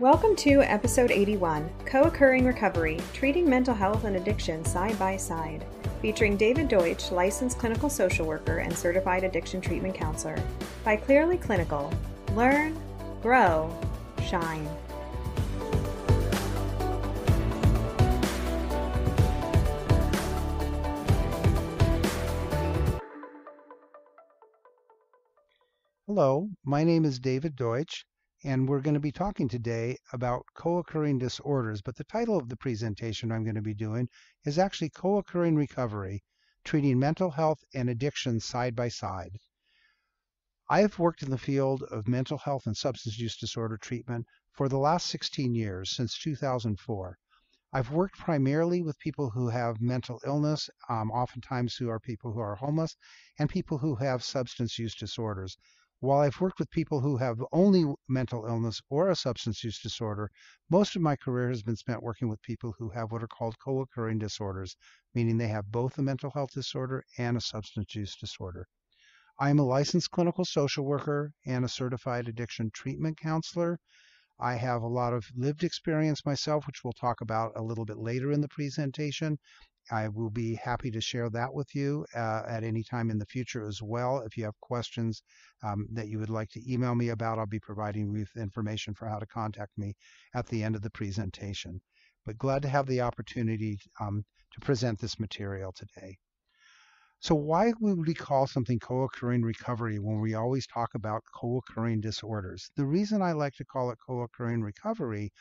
Welcome to Episode 81, Co-Occurring Recovery, Treating Mental Health and Addiction Side by Side, featuring David Deutsch, licensed clinical social worker and certified addiction treatment counselor, by Clearly Clinical. Learn, grow, shine. Hello, my name is David Deutsch, and we're going to be talking today about co-occurring disorders, but the title of the presentation I'm going to be doing is actually Co-Occurring Recovery, Treating Mental Health and Addiction Side by Side. I've worked in the field of mental health and substance use disorder treatment for the last 16 years, since 2004. I've worked primarily with people who have mental illness, oftentimes who are people who are homeless, and people who have substance use disorders. While I've worked with people who have only mental illness or a substance use disorder, most of my career has been spent working with people who have what are called co-occurring disorders, meaning they have both a mental health disorder and a substance use disorder. I'm a licensed clinical social worker and a certified addiction treatment counselor. I have a lot of lived experience myself, which we'll talk about a little bit later in the presentation. I will be happy to share that with you at any time in the future as well. If you have questions that you would like to email me about, I'll be providing you with information for how to contact me at the end of the presentation. But glad to have the opportunity to present this material today. So why would we call something co-occurring recovery when we always talk about co-occurring disorders? The reason I like to call it co-occurring recovery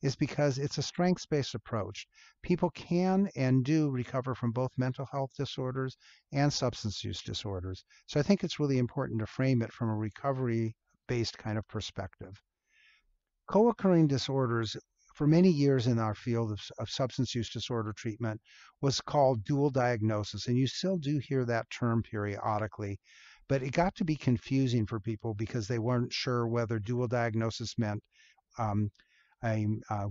is because it's a strengths-based approach. People can and do recover from both mental health disorders and substance use disorders. So I think it's really important to frame it from a recovery-based kind of perspective. Co-occurring disorders, for many years in our field of substance use disorder treatment, was called dual diagnosis, and you still do hear that term periodically. But it got to be confusing for people because they weren't sure whether dual diagnosis meant a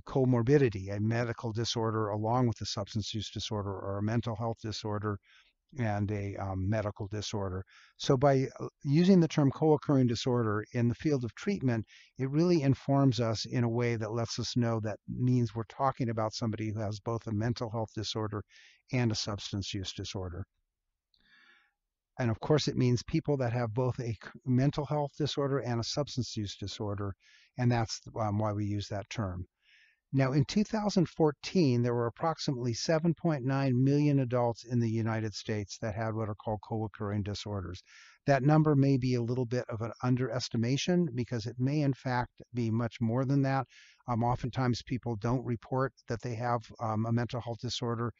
comorbidity, a medical disorder along with a substance use disorder, or a mental health disorder and a medical disorder. So by using the term co-occurring disorder in the field of treatment, it really informs us in a way that lets us know that means we're talking about somebody who has both a mental health disorder and a substance use disorder. And of course, it means people that have both a mental health disorder and a substance use disorder, and that's why we use that term. Now, in 2014, there were approximately 7.9 million adults in the United States that had what are called co-occurring disorders. That number may be a little bit of an underestimation because it may, in fact, be much more than that. Oftentimes, people don't report that they have a mental health disorder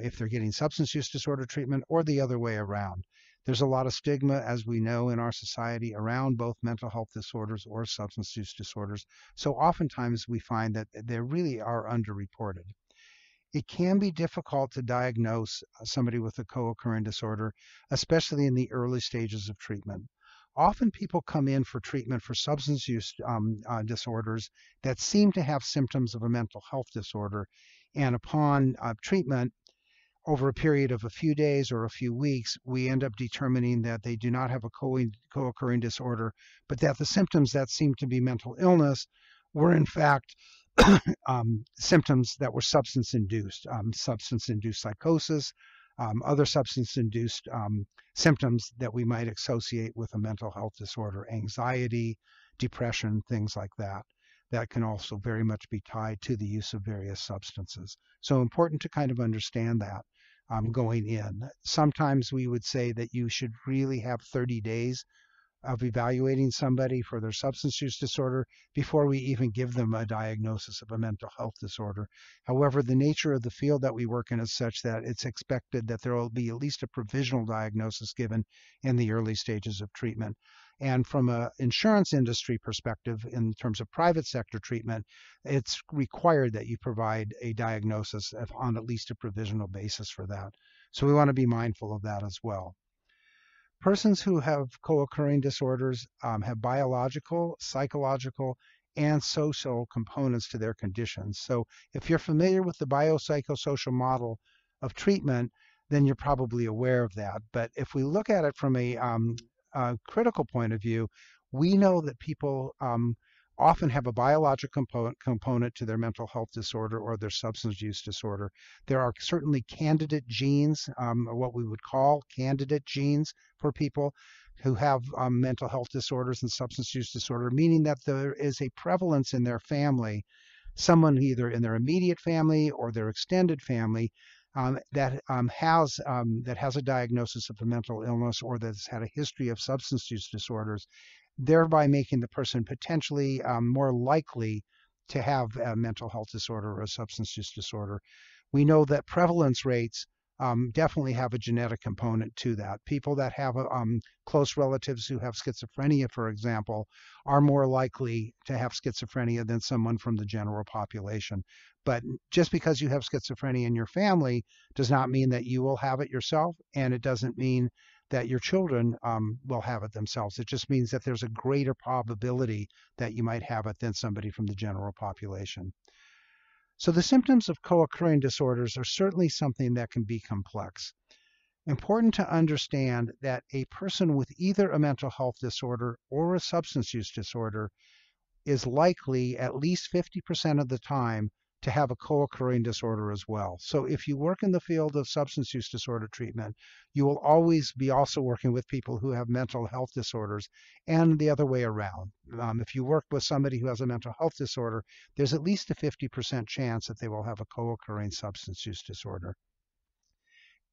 if they're getting substance use disorder treatment, or the other way around. There's a lot of stigma, as we know, in our society around both mental health disorders or substance use disorders. So oftentimes we find that they really are underreported. It can be difficult to diagnose somebody with a co-occurring disorder, especially in the early stages of treatment. Often people come in for treatment for substance use disorders that seem to have symptoms of a mental health disorder, and upon treatment, over a period of a few days or a few weeks, we end up determining that they do not have a co-occurring disorder, but that the symptoms that seem to be mental illness were in fact symptoms that were substance-induced, psychosis, other substance-induced symptoms that we might associate with a mental health disorder, anxiety, depression, things like that. That can also very much be tied to the use of various substances. So important to kind of understand that. Going in, sometimes we would say that you should really have 30 days of evaluating somebody for their substance use disorder before we even give them a diagnosis of a mental health disorder. However, the nature of the field that we work in is such that it's expected that there will be at least a provisional diagnosis given in the early stages of treatment. And from an insurance industry perspective, in terms of private sector treatment, it's required that you provide a diagnosis on at least a provisional basis for that. So we want to be mindful of that as well. Persons who have co-occurring disorders have biological, psychological, and social components to their conditions. So if you're familiar with the biopsychosocial model of treatment, then you're probably aware of that. But if we look at it from a critical point of view, we know that people often have a biological component to their mental health disorder or their substance use disorder. There are certainly candidate genes, or what we would call candidate genes for people who have mental health disorders and substance use disorder, meaning that there is a prevalence in their family, someone either in their immediate family or their extended family, that has a diagnosis of a mental illness or that's had a history of substance use disorders, thereby making the person potentially more likely to have a mental health disorder or a substance use disorder. We know that prevalence rates definitely have a genetic component to that. People that have close relatives who have schizophrenia, for example, are more likely to have schizophrenia than someone from the general population. But just because you have schizophrenia in your family does not mean that you will have it yourself, and it doesn't mean that your children will have it themselves. It just means that there's a greater probability that you might have it than somebody from the general population. So the symptoms of co-occurring disorders are certainly something that can be complex. Important to understand that a person with either a mental health disorder or a substance use disorder is likely at least 50% of the time to have a co-occurring disorder as well. So if you work in the field of substance use disorder treatment, you will always be also working with people who have mental health disorders, and the other way around. If you work with somebody who has a mental health disorder, there's at least a 50% chance that they will have a co-occurring substance use disorder.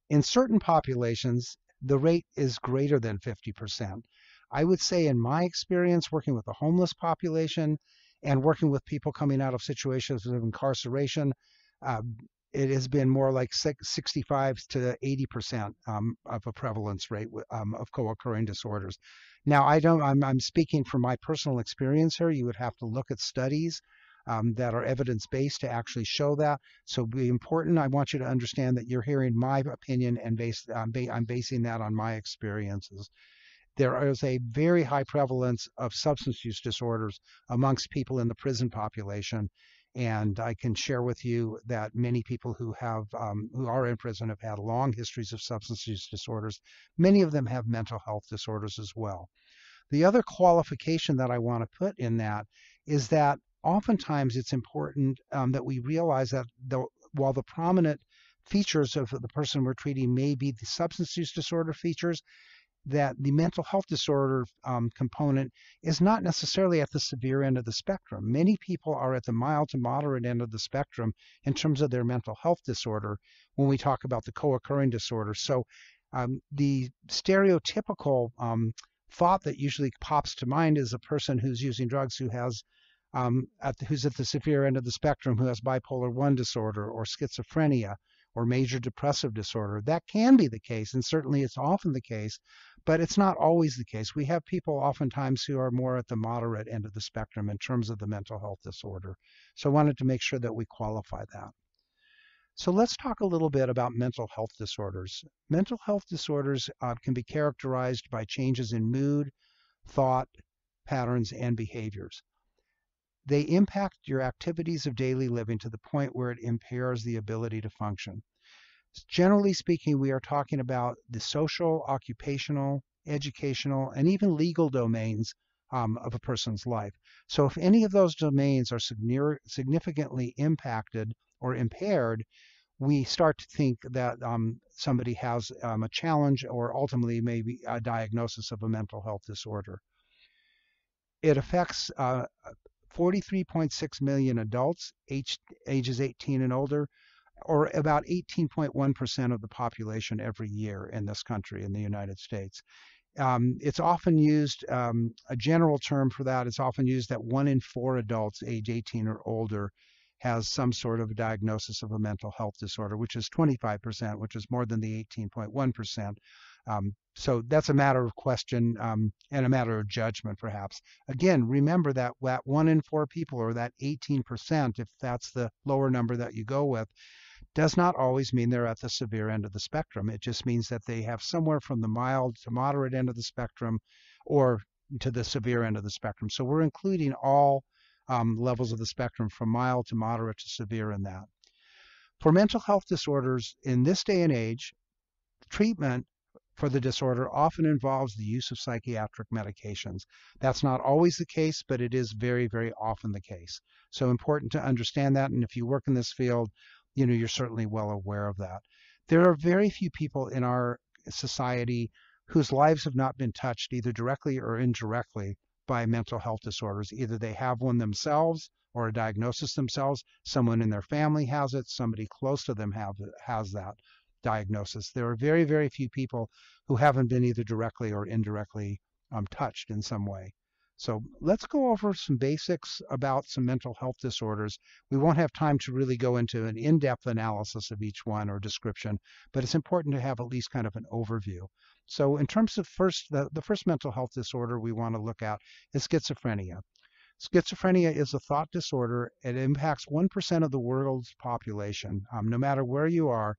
In certain populations, the rate is greater than 50%. I would say in my experience working with the homeless population, and working with people coming out of situations of incarceration, it has been more like 65 to 80% of a prevalence rate of co-occurring disorders. Now, I'm speaking from my personal experience here. You would have to look at studies that are evidence-based to actually show that. So be important. I want you to understand that you're hearing my opinion, and I'm basing that on my experiences. There is a very high prevalence of substance use disorders amongst people in the prison population, and I can share with you that many people who are in prison have had long histories of substance use disorders. Many of them have mental health disorders as well. The other qualification that I want to put in that is that oftentimes it's important that we realize that while the prominent features of the person we're treating may be the substance use disorder features, that the mental health disorder component is not necessarily at the severe end of the spectrum. Many people are at the mild to moderate end of the spectrum in terms of their mental health disorder when we talk about the co-occurring disorder. So the stereotypical thought that usually pops to mind is a person who's using drugs who has who's at the severe end of the spectrum, who has bipolar 1 disorder or schizophrenia or major depressive disorder. That can be the case, and certainly it's often the case, but it's not always the case. We have people oftentimes who are more at the moderate end of the spectrum in terms of the mental health disorder. So I wanted to make sure that we qualify that. So let's talk a little bit about mental health disorders. Mental health disorders can be characterized by changes in mood, thought patterns, and behaviors. They impact your activities of daily living to the point where it impairs the ability to function. Generally speaking, we are talking about the social, occupational, educational, and even legal domains of a person's life. So if any of those domains are significantly impacted or impaired, we start to think that somebody has a challenge or ultimately maybe a diagnosis of a mental health disorder. It affects 43.6 million adults ages 18 and older, or about 18.1% of the population every year in this country, in the United States. It's often used, a general term for that, it's often used that 1 in 4 adults age 18 or older has some sort of a diagnosis of a mental health disorder, which is 25%, which is more than the 18.1%. So that's a matter of question and a matter of judgment, perhaps. Again, remember that, 1 in 4 people, or that 18%, if that's the lower number that you go with, does not always mean they're at the severe end of the spectrum. It just means that they have somewhere from the mild to moderate end of the spectrum or to the severe end of the spectrum. So we're including all levels of the spectrum, from mild to moderate to severe in that. For mental health disorders in this day and age, treatment for the disorder often involves the use of psychiatric medications. That's not always the case, but it is very, very often the case. So important to understand that, and if you work in this field, you know, you're certainly well aware of that. There are very few people in our society whose lives have not been touched, either directly or indirectly, by mental health disorders. Either they have one themselves or a diagnosis themselves, someone in their family has it, somebody close to them has that diagnosis. There are very, very few people who haven't been either directly or indirectly touched in some way. So let's go over some basics about some mental health disorders. We won't have time to really go into an in-depth analysis of each one or description, but it's important to have at least kind of an overview. So in terms of the first mental health disorder we want to look at is schizophrenia. Schizophrenia is a thought disorder. It impacts 1% of the world's population, no matter where you are.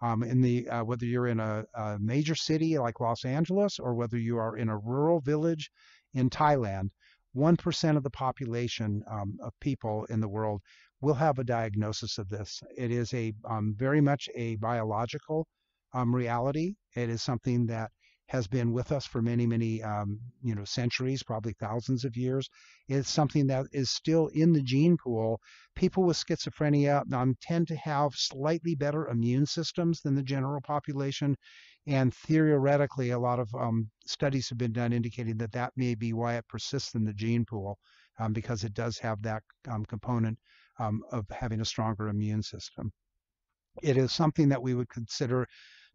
Whether you're in a major city like Los Angeles or whether you are in a rural village in Thailand, 1% of the population of people in the world will have a diagnosis of this. It is a very much a biological reality. It is something that has been with us for many, many centuries, probably thousands of years. It's something that is still in the gene pool. People with schizophrenia tend to have slightly better immune systems than the general population, and theoretically, a lot of studies have been done indicating that that may be why it persists in the gene pool, because it does have that component of having a stronger immune system. It is something that we would consider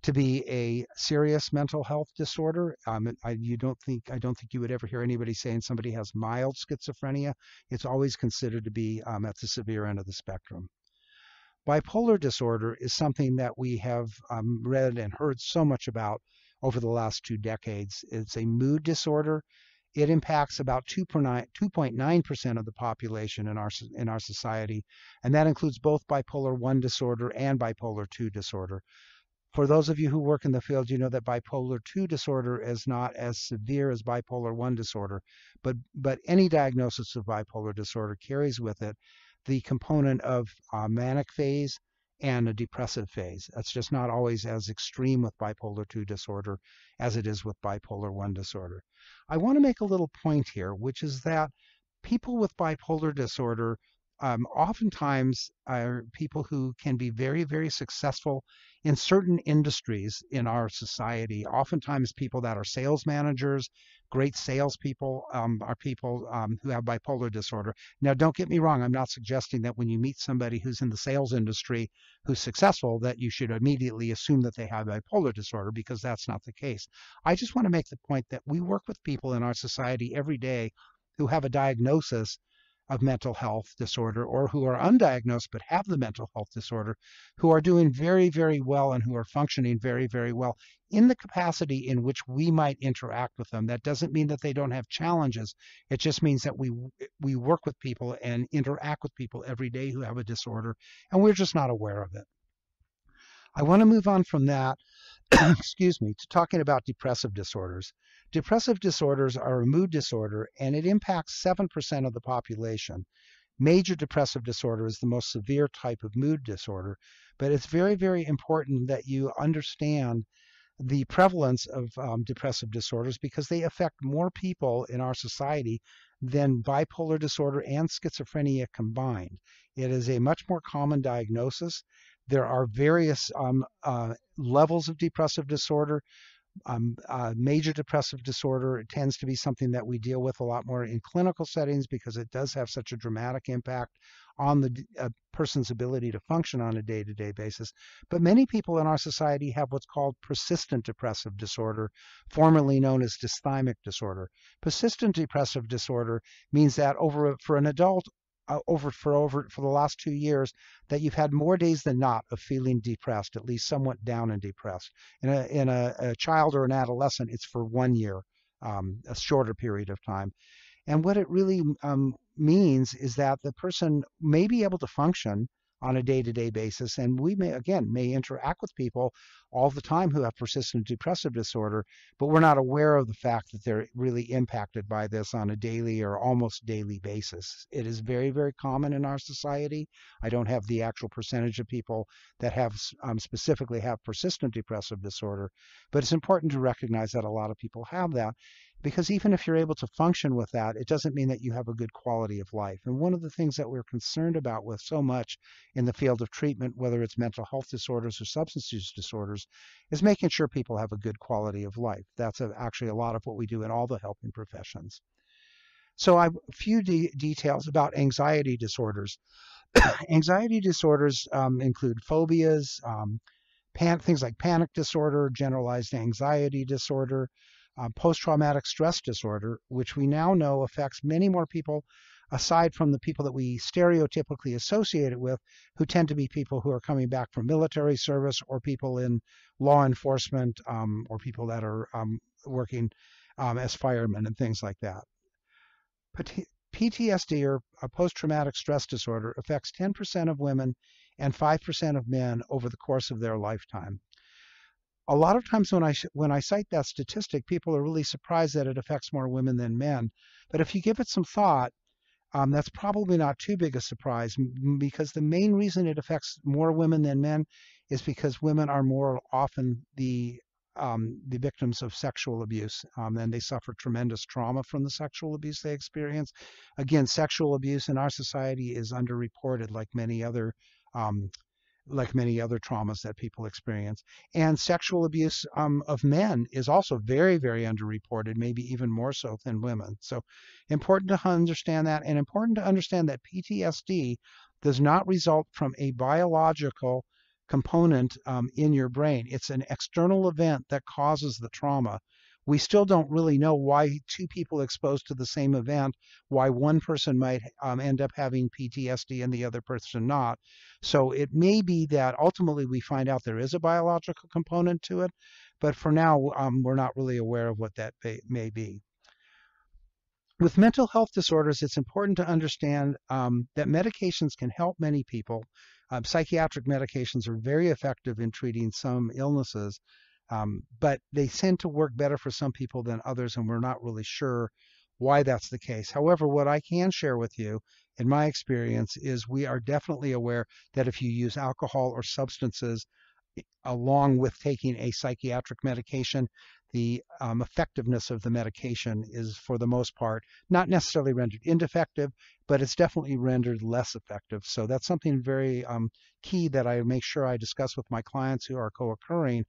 to be a serious mental health disorder. I don't think you would ever hear anybody saying somebody has mild schizophrenia. It's always considered to be at the severe end of the spectrum. Bipolar disorder is something that we have read and heard so much about over the last 2 decades. It's a mood disorder. It impacts about 2.9% of the population in our society, and that includes both bipolar I disorder and bipolar II disorder. For those of you who work in the field, you know that bipolar II disorder is not as severe as bipolar I disorder, but any diagnosis of bipolar disorder carries with it the component of a manic phase and a depressive phase. That's just not always as extreme with bipolar II disorder as it is with bipolar I disorder. I want to make a little point here, which is that people with bipolar disorder oftentimes are people who can be very, very successful in certain industries in our society. Oftentimes people that are sales managers, great salespeople, are people who have bipolar disorder. Now, don't get me wrong. I'm not suggesting that when you meet somebody who's in the sales industry who's successful that you should immediately assume that they have bipolar disorder, because that's not the case. I just want to make the point that we work with people in our society every day who have a diagnosis of mental health disorder, or who are undiagnosed but have the mental health disorder, who are doing very, very well and who are functioning very, very well in the capacity in which we might interact with them. That doesn't mean that they don't have challenges. It just means that we work with people and interact with people every day who have a disorder, and we're just not aware of it. I want to move on from that, excuse me, to talking about depressive disorders. Depressive disorders are a mood disorder, and it impacts 7% of the population. Major depressive disorder is the most severe type of mood disorder, but it's very, very important that you understand the prevalence of depressive disorders, because they affect more people in our society than bipolar disorder and schizophrenia combined. It is a much more common diagnosis. There are various levels of depressive disorder. Major depressive disorder, it tends to be something that we deal with a lot more in clinical settings because it does have such a dramatic impact on the person's ability to function on a day-to-day basis. But many people in our society have what's called persistent depressive disorder, formerly known as dysthymic disorder. Persistent depressive disorder means that for the last 2 years, that you've had more days than not of feeling depressed, at least somewhat down and depressed. In a child or an adolescent, it's for 1 year, a shorter period of time. And what it really means is that the person may be able to function on a day-to-day basis. And we may interact with people all the time who have persistent depressive disorder, but we're not aware of the fact that they're really impacted by this on a daily or almost daily basis. It is very, very common in our society. I don't have the actual percentage of people that have specifically have persistent depressive disorder, but it's important to recognize that a lot of people have that, because even if you're able to function with that, it doesn't mean that you have a good quality of life. And one of the things that we're concerned about with so much in the field of treatment, whether it's mental health disorders or substance use disorders, is making sure people have a good quality of life. That's actually a lot of what we do in all the helping professions. So I have a few details about anxiety disorders. Anxiety disorders include phobias, things like panic disorder, generalized anxiety disorder, post-traumatic stress disorder, which we now know affects many more people aside from the people that we stereotypically associate it with, who tend to be people who are coming back from military service or people in law enforcement or people that are working as firemen and things like that. PTSD, or post-traumatic stress disorder, affects 10% of women and 5% of men over the course of their lifetime. A lot of times when I cite that statistic, people are really surprised that it affects more women than men. But if you give it some thought, that's probably not too big a surprise, because the main reason it affects more women than men is because women are more often the victims of sexual abuse, and they suffer tremendous trauma from the sexual abuse they experience. Again, sexual abuse in our society is underreported, like many other traumas that people experience. And sexual abuse of men is also very, very underreported, maybe even more so than women. So important to understand that, and important to understand that PTSD does not result from a biological component in your brain. It's an external event that causes the trauma. We still don't really know why two people exposed to the same event, why one person might end up having PTSD and the other person not. So it may be that ultimately we find out there is a biological component to it, but for now, we're not really aware of what that may be. With mental health disorders, it's important to understand that medications can help many people. Psychiatric medications are very effective in treating some illnesses, but they tend to work better for some people than others, and we're not really sure why that's the case. However, what I can share with you, in my experience, is we are definitely aware that if you use alcohol or substances along with taking a psychiatric medication, the effectiveness of the medication is, for the most part, not necessarily rendered ineffective, but it's definitely rendered less effective. So that's something very key that I make sure I discuss with my clients who are co-occurring,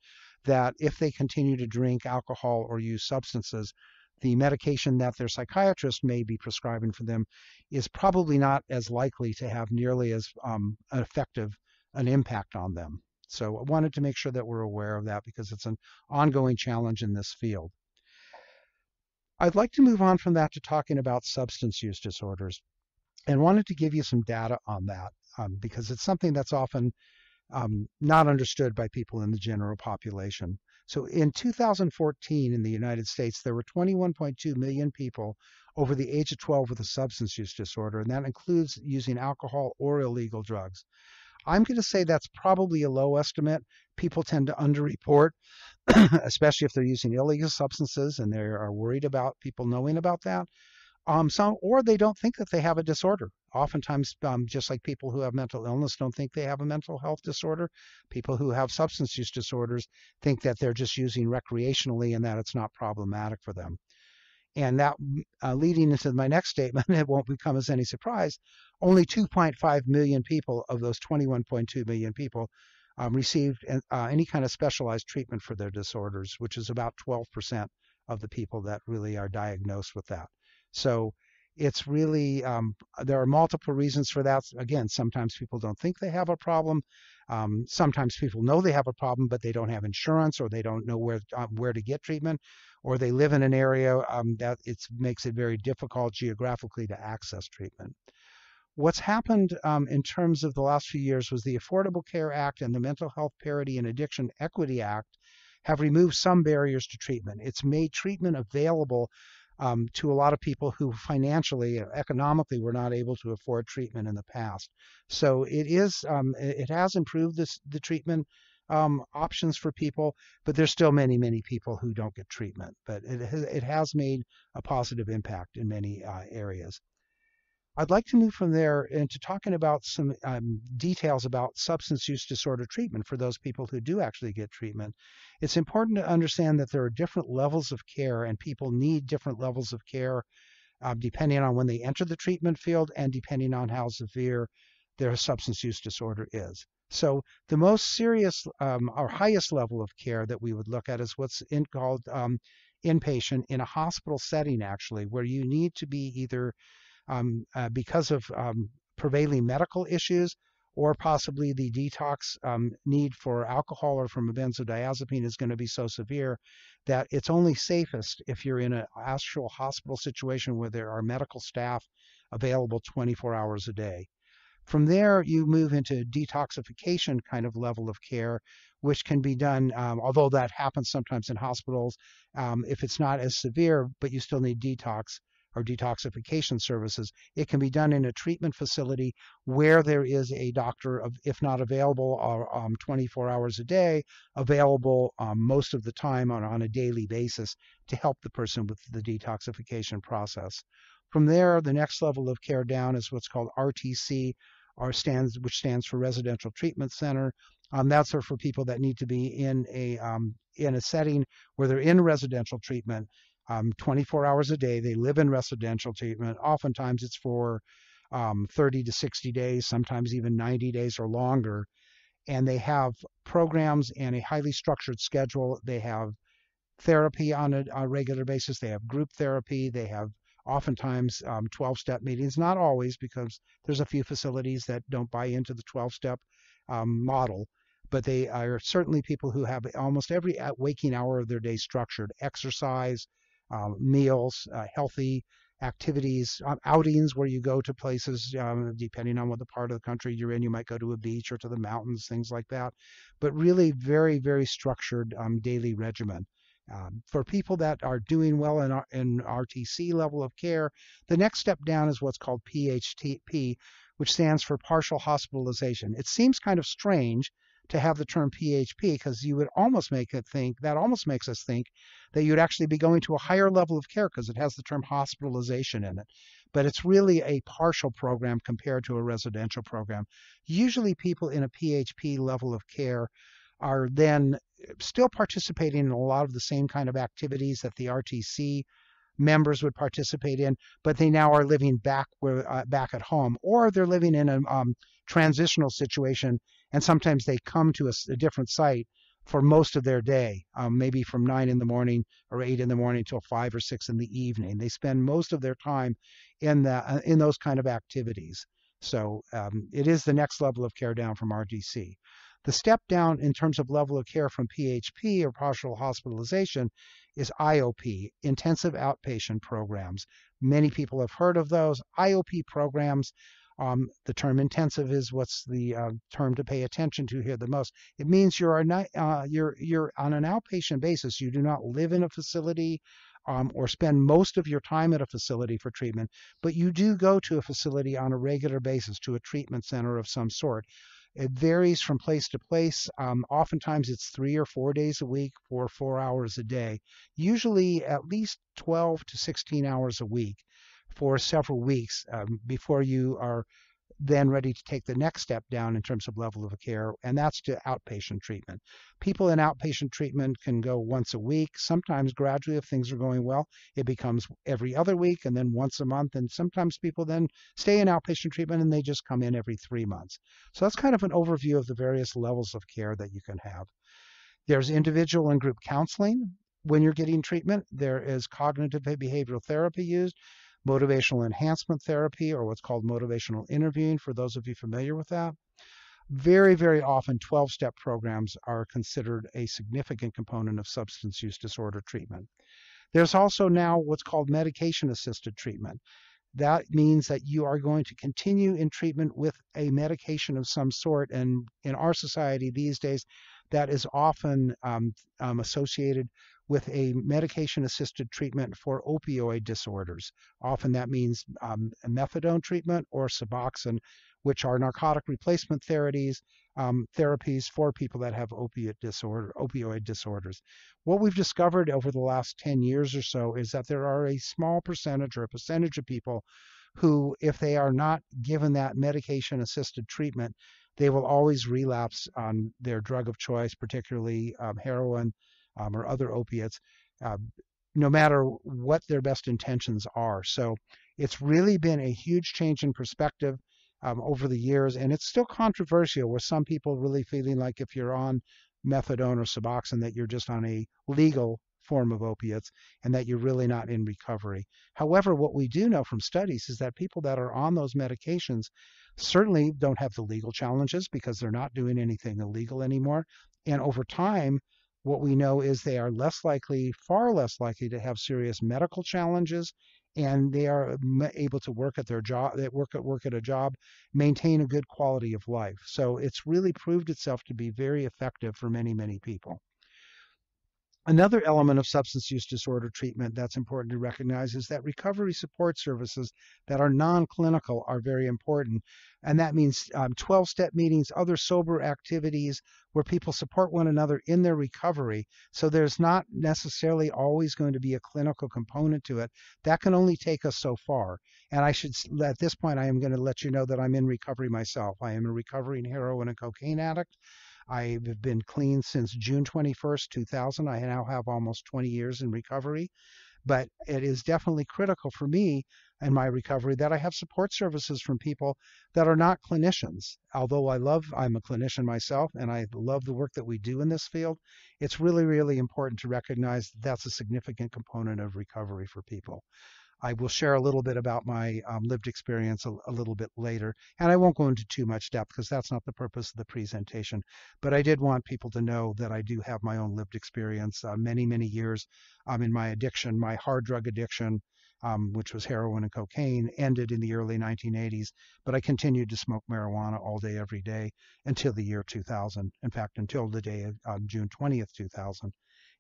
that if they continue to drink alcohol or use substances, the medication that their psychiatrist may be prescribing for them is probably not as likely to have nearly as effective an impact on them. So I wanted to make sure that we're aware of that, because it's an ongoing challenge in this field. I'd like to move on from that to talking about substance use disorders, and wanted to give you some data on that because it's something that's often not understood by people in the general population. So in 2014 in the United States, there were 21.2 million people over the age of 12 with a substance use disorder, and that includes using alcohol or illegal drugs. I'm going to say that's probably a low estimate. People tend to underreport, especially if they're using illegal substances and they are worried about people knowing about that. Or they don't think that they have a disorder. Oftentimes, just like people who have mental illness don't think they have a mental health disorder, people who have substance use disorders think that they're just using recreationally and that it's not problematic for them. And that, leading into my next statement, it won't come as any surprise, only 2.5 million people of those 21.2 million people received any kind of specialized treatment for their disorders, which is about 12% of the people that really are diagnosed with that. So it's really, there are multiple reasons for that. Again, sometimes people don't think they have a problem. Sometimes people know they have a problem, but they don't have insurance, or they don't know where to get treatment, or they live in an area that makes it very difficult geographically to access treatment. What's happened in terms of the last few years was the Affordable Care Act and the Mental Health Parity and Addiction Equity Act have removed some barriers to treatment. It's made treatment available to a lot of people who financially, economically, were not able to afford treatment in the past. So it is, it has improved the treatment options for people, but there's still many, many people who don't get treatment. But it has made a positive impact in many areas. I'd like to move from there into talking about some details about substance use disorder treatment for those people who do actually get treatment. It's important to understand that there are different levels of care, and people need different levels of care depending on when they enter the treatment field and depending on how severe their substance use disorder is. So the most serious or highest level of care that we would look at is what's called inpatient, in a hospital setting, actually, where you need to be either because of prevailing medical issues, or possibly the detox need for alcohol or from a benzodiazepine is going to be so severe that it's only safest if you're in an actual hospital situation where there are medical staff available 24 hours a day. From there, you move into detoxification kind of level of care, which can be done, although that happens sometimes in hospitals, if it's not as severe, but you still need detox or detoxification services. It can be done in a treatment facility where there is a doctor, if not available 24 hours a day, available most of the time on a daily basis to help the person with the detoxification process. From there, the next level of care down is what's called RTC, which stands for Residential Treatment Center. That's for people that need to be in a setting where they're in residential treatment 24 hours a day. They live in residential treatment. Oftentimes it's for 30 to 60 days, sometimes even 90 days or longer. And they have programs and a highly structured schedule. They have therapy on a regular basis. They have group therapy. They have oftentimes 12-step meetings, not always, because there's a few facilities that don't buy into the 12-step model. But they are certainly people who have almost every waking hour of their day structured: exercise, meals, healthy activities, outings where you go to places, depending on what the part of the country you're in, you might go to a beach or to the mountains, things like that. But really very, very structured daily regimen. For people that are doing well in RTC level of care, the next step down is what's called PHTP, which stands for partial hospitalization. It seems kind of strange to have the term PHP, because you would almost make it think, that almost makes us think that you'd actually be going to a higher level of care because it has the term hospitalization in it. But it's really a partial program compared to a residential program. Usually people in a PHP level of care are then still participating in a lot of the same kind of activities that the RTC members would participate in, but they now are living back at home, or they're living in a transitional situation. And sometimes they come to a different site for most of their day, maybe from 9 in the morning or 8 in the morning till 5 or 6 in the evening. They spend most of their time in those kind of activities. So it is the next level of care down from RTC. The step down in terms of level of care from PHP, or partial hospitalization, is IOP, intensive outpatient programs. Many people have heard of those. IOP programs, the term intensive is what's the term to pay attention to here the most. It means you're on an outpatient basis. You do not live in a facility or spend most of your time at a facility for treatment, but you do go to a facility on a regular basis, to a treatment center of some sort. It varies from place to place. Oftentimes it's 3 or 4 days a week for 4 hours a day, usually at least 12 to 16 hours a week for several weeks before you are then ready to take the next step down in terms of level of care, and that's to outpatient treatment. People in outpatient treatment can go once a week. Sometimes gradually, if things are going well, it becomes every other week and then once a month, and sometimes people then stay in outpatient treatment and they just come in every 3 months. So that's kind of an overview of the various levels of care that you can have. There's individual and group counseling when you're getting treatment. There is cognitive behavioral therapy used, motivational enhancement therapy, or what's called motivational interviewing, for those of you familiar with that. Very, very often 12-step programs are considered a significant component of substance use disorder treatment. There's also now what's called medication-assisted treatment. That means that you are going to continue in treatment with a medication of some sort, and in our society these days, that is often associated with a medication-assisted treatment for opioid disorders. Often that means methadone treatment or Suboxone, which are narcotic replacement therapies for people that have opioid disorders. What we've discovered over the last 10 years or so is that there are a small percentage or a percentage of people who, if they are not given that medication-assisted treatment, they will always relapse on their drug of choice, particularly heroin or other opiates, no matter what their best intentions are. So it's really been a huge change in perspective over the years, and it's still controversial, with some people really feeling like if you're on methadone or Suboxone that you're just on a legal form of opiates and that you're really not in recovery. However, what we do know from studies is that people that are on those medications certainly don't have the legal challenges because they're not doing anything illegal anymore. And over time, what we know is they are less likely, far less likely to have serious medical challenges, and they are able to work at their job, work at a job, maintain a good quality of life. So it's really proved itself to be very effective for many, many people. Another element of substance use disorder treatment that's important to recognize is that recovery support services that are non-clinical are very important. And that means 12-step meetings, other sober activities where people support one another in their recovery. So there's not necessarily always going to be a clinical component to it. That can only take us so far. And I should, at this point, I am going to let you know that I'm in recovery myself. I am a recovering heroin and cocaine addict. I have been clean since June 21st, 2000. I now have almost 20 years in recovery, but it is definitely critical for me and my recovery that I have support services from people that are not clinicians. Although I'm a clinician myself, and I love the work that we do in this field, it's really, really important to recognize that that's a significant component of recovery for people. I will share a little bit about my lived experience a little bit later, and I won't go into too much depth because that's not the purpose of the presentation, but I did want people to know that I do have my own lived experience, many, many years in my addiction. My hard drug addiction, which was heroin and cocaine, ended in the early 1980s, but I continued to smoke marijuana all day, every day until the year 2000. In fact, until the day of June 20th, 2000.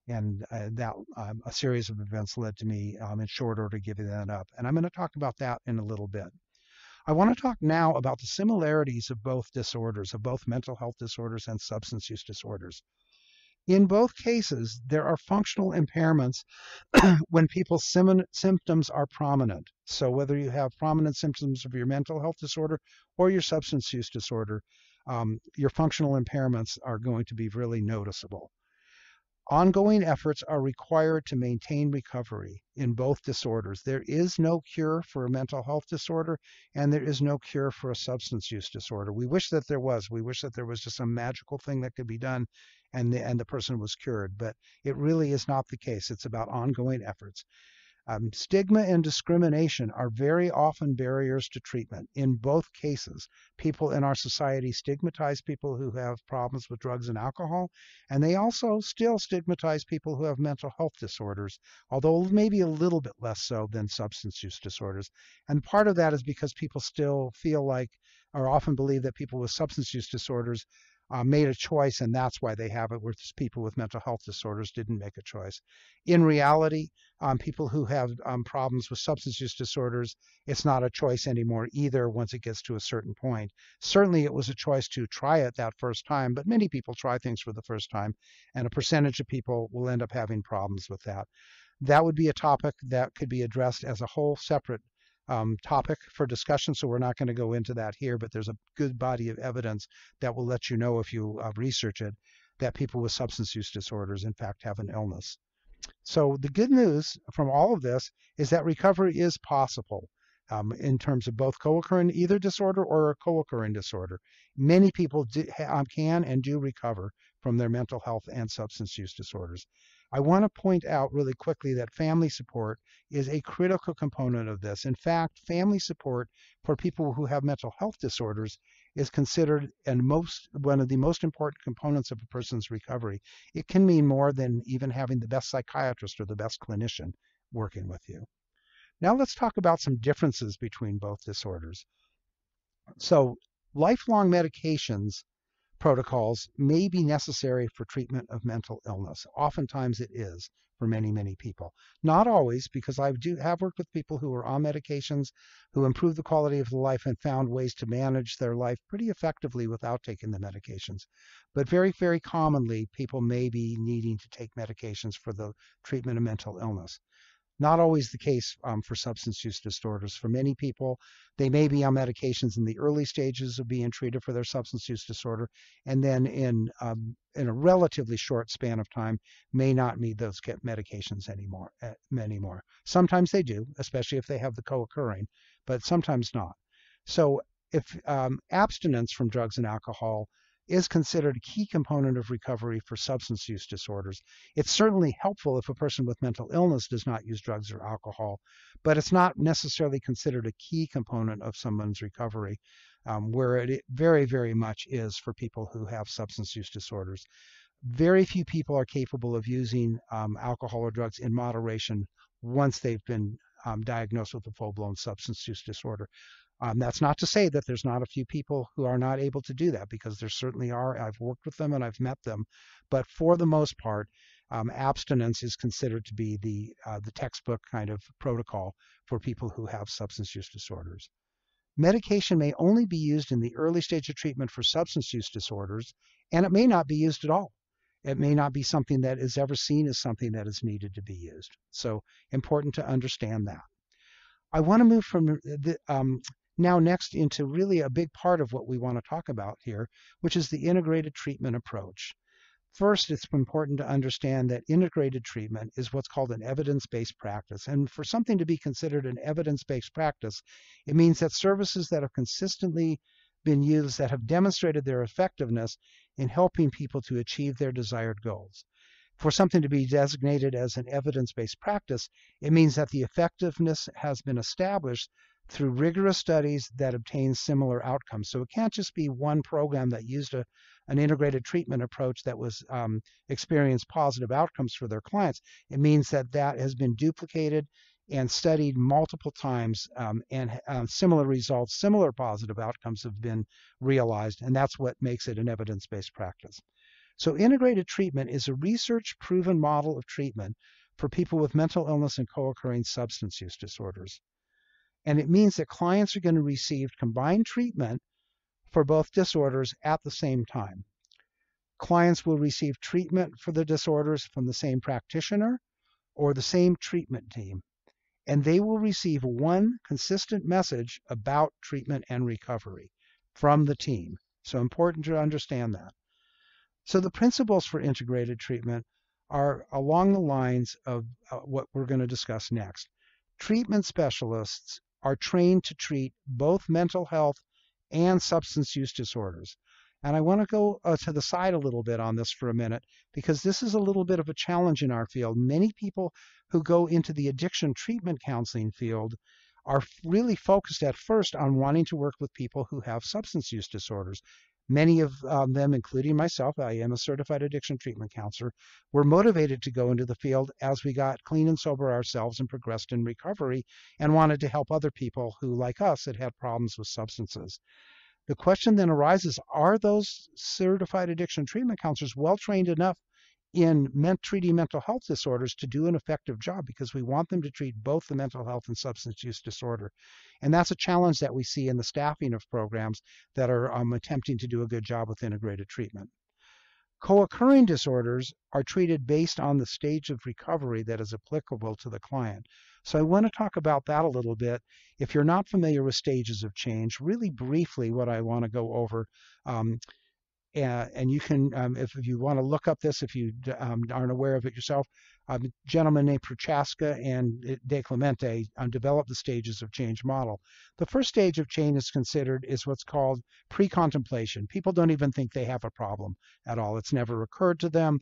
And a series of events led to me in short order giving that up. And I'm going to talk about that in a little bit. I want to talk now about the similarities of both disorders, of both mental health disorders and substance use disorders. In both cases, there are functional impairments when people's symptoms are prominent. So whether you have prominent symptoms of your mental health disorder or your substance use disorder, your functional impairments are going to be really noticeable. Ongoing efforts are required to maintain recovery in both disorders. There is no cure for a mental health disorder, and there is no cure for a substance use disorder. We wish that there was. We wish that there was just some magical thing that could be done and the person was cured, but it really is not the case. It's about ongoing efforts. Stigma and discrimination are very often barriers to treatment. In both cases, people in our society stigmatize people who have problems with drugs and alcohol, and they also still stigmatize people who have mental health disorders, although maybe a little bit less so than substance use disorders. And part of that is because people still feel like, or often believe that people with substance use disorders made a choice, and that's why they have it, whereas people with mental health disorders didn't make a choice. In reality, people who have problems with substance use disorders, it's not a choice anymore either once it gets to a certain point. Certainly it was a choice to try it that first time, but many people try things for the first time, and a percentage of people will end up having problems with that. That would be a topic that could be addressed as a whole separate topic for discussion, so we're not going to go into that here, but there's a good body of evidence that will let you know, if you research it, that people with substance use disorders in fact have an illness. So the good news from all of this is that recovery is possible in terms of both co-occurring either disorder or a co-occurring disorder. Many people can and do recover from their mental health and substance use disorders. I want to point out really quickly that family support is a critical component of this. In fact, family support for people who have mental health disorders is considered one of the most important components of a person's recovery. It can mean more than even having the best psychiatrist or the best clinician working with you. Now let's talk about some differences between both disorders. So lifelong medications protocols may be necessary for treatment of mental illness. Oftentimes it is for many, many people. Not always, because I have worked with people who are on medications, who improved the quality of life and found ways to manage their life pretty effectively without taking the medications. But very, very commonly, people may be needing to take medications for the treatment of mental illness. Not always the case for substance use disorders. For many people, they may be on medications in the early stages of being treated for their substance use disorder, and then in a relatively short span of time, may not need those medications anymore. Sometimes they do, especially if they have the co-occurring, but sometimes not. So if abstinence from drugs and alcohol is considered a key component of recovery for substance use disorders. It's certainly helpful if a person with mental illness does not use drugs or alcohol, but it's not necessarily considered a key component of someone's recovery, where it very, very much is for people who have substance use disorders. Very few people are capable of using alcohol or drugs in moderation once they've been diagnosed with a full-blown substance use disorder. That's not to say that there's not a few people who are not able to do that, because there certainly are. I've worked with them and I've met them. But for the most part, abstinence is considered to be the textbook kind of protocol for people who have substance use disorders. Medication may only be used in the early stage of treatment for substance use disorders, and it may not be used at all. It may not be something that is ever seen as something that is needed to be used. So important to understand that. I want to move from the now next into really a big part of what we want to talk about here, which is the integrated treatment approach. First, it's important to understand that integrated treatment is what's called an evidence-based practice. And for something to be considered an evidence-based practice, it means that services that have consistently been used that have demonstrated their effectiveness in helping people to achieve their desired goals. For something to be designated as an evidence-based practice, it means that the effectiveness has been established through rigorous studies that obtain similar outcomes. So it can't just be one program that used an integrated treatment approach that was experienced positive outcomes for their clients. It means that that has been duplicated and studied multiple times and similar results, similar positive outcomes have been realized, and that's what makes it an evidence-based practice. So integrated treatment is a research-proven model of treatment for people with mental illness and co-occurring substance use disorders. And it means that clients are going to receive combined treatment for both disorders at the same time. Clients will receive treatment for the disorders from the same practitioner or the same treatment team, and they will receive one consistent message about treatment and recovery from the team. So important to understand that. So the principles for integrated treatment are along the lines of what we're going to discuss next. Treatment specialists are trained to treat both mental health and substance use disorders. And I want to go to the side a little bit on this for a minute, because this is a little bit of a challenge in our field. Many people who go into the addiction treatment counseling field are really focused at first on wanting to work with people who have substance use disorders. Many of them, including myself, I am a certified addiction treatment counselor, were motivated to go into the field as we got clean and sober ourselves and progressed in recovery and wanted to help other people who, like us, had had problems with substances. The question then arises, are those certified addiction treatment counselors well-trained enough in treating mental health disorders to do an effective job? Because we want them to treat both the mental health and substance use disorder. And that's a challenge that we see in the staffing of programs that are attempting to do a good job with integrated treatment. Co-occurring disorders are treated based on the stage of recovery that is applicable to the client. So I want to talk about that a little bit. If you're not familiar with stages of change, really briefly what I want to go over and you can, if you want to look up this, if you aren't aware of it yourself, a gentleman named Prochaska and De DeClemente developed the stages of change model. The first stage of change is what's called pre-contemplation. People don't even think they have a problem at all. It's never occurred to them.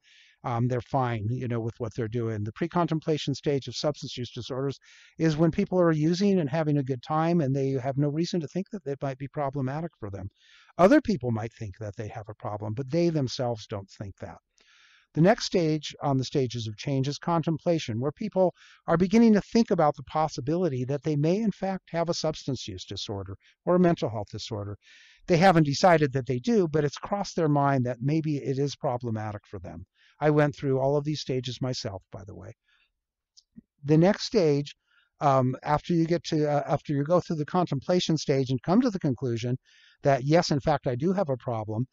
They're fine, with what they're doing. The pre-contemplation stage of substance use disorders is when people are using and having a good time and they have no reason to think that it might be problematic for them. Other people might think that they have a problem, but they themselves don't think that. The next stage on the stages of change is contemplation, where people are beginning to think about the possibility that they may in fact have a substance use disorder or a mental health disorder. They haven't decided that they do, but it's crossed their mind that maybe it is problematic for them. I went through all of these stages myself, by the way. The next stage, after you go through the contemplation stage and come to the conclusion that, yes, in fact, I do have a problem.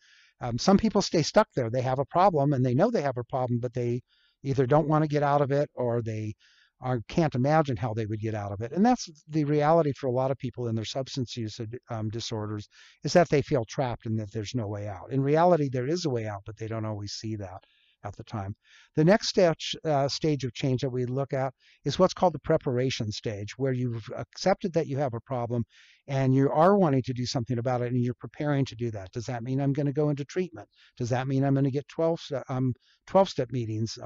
Some people stay stuck there. They have a problem and they know they have a problem, but they either don't want to get out of it or they can't imagine how they would get out of it. And that's the reality for a lot of people in their substance use disorders, is that they feel trapped and that there's no way out. In reality, there is a way out, but they don't always see that at the time. The next stage of change that we look at is what's called the preparation stage, where you've accepted that you have a problem and you are wanting to do something about it and you're preparing to do that. Does that mean I'm going to go into treatment? Does that mean I'm going to get 12-step meetings,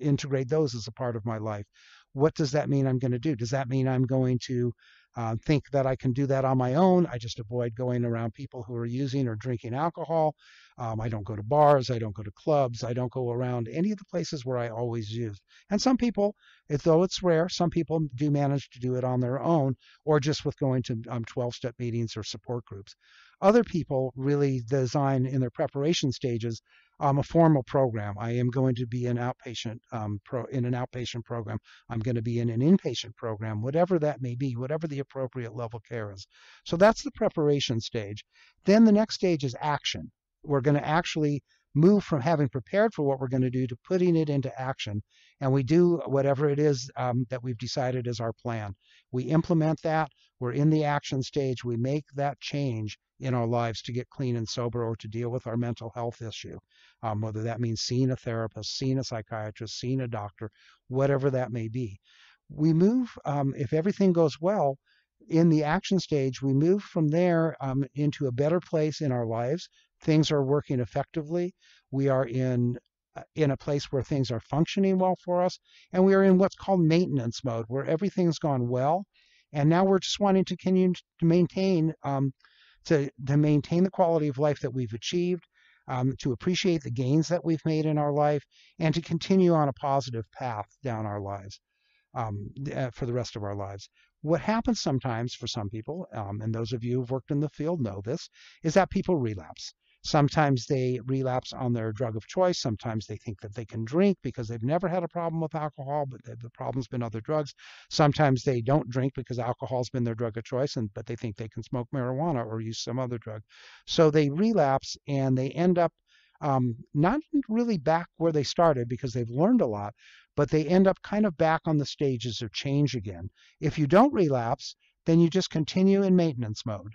integrate those as a part of my life? What does that mean I'm going to do? Does that mean I'm going to think that I can do that on my own? I just avoid going around people who are using or drinking alcohol. I don't go to bars. I don't go to clubs. I don't go around any of the places where I always used. And some people, though it's rare, some people do manage to do it on their own or just with going to 12-step meetings or support groups. Other people really design in their preparation stages a formal program. I am going to be an outpatient in an outpatient program. I'm going to be in an inpatient program, whatever that may be, whatever the appropriate level of care is. So that's the preparation stage. Then the next stage is action. We're going to actually move from having prepared for what we're going to do to putting it into action. And we do whatever it is that we've decided is our plan. We implement that. We're in the action stage. We make that change in our lives to get clean and sober or to deal with our mental health issue, whether that means seeing a therapist, seeing a psychiatrist, seeing a doctor, whatever that may be. We move, if everything goes well, in the action stage, we move from there into a better place in our lives. Things are working effectively. We are in a place where things are functioning well for us, and we are in what's called maintenance mode, where everything's gone well, and now we're just wanting to continue to maintain the quality of life that we've achieved, to appreciate the gains that we've made in our life, and to continue on a positive path down our lives for the rest of our lives. What happens sometimes for some people, and those of you who've worked in the field know this, is that people relapse. Sometimes they relapse on their drug of choice. Sometimes they think that they can drink because they've never had a problem with alcohol, but the problem's been other drugs. Sometimes they don't drink because alcohol's been their drug of choice, but they think they can smoke marijuana or use some other drug. So they relapse and they end up not really back where they started because they've learned a lot, but they end up kind of back on the stages of change again. If you don't relapse, then you just continue in maintenance mode.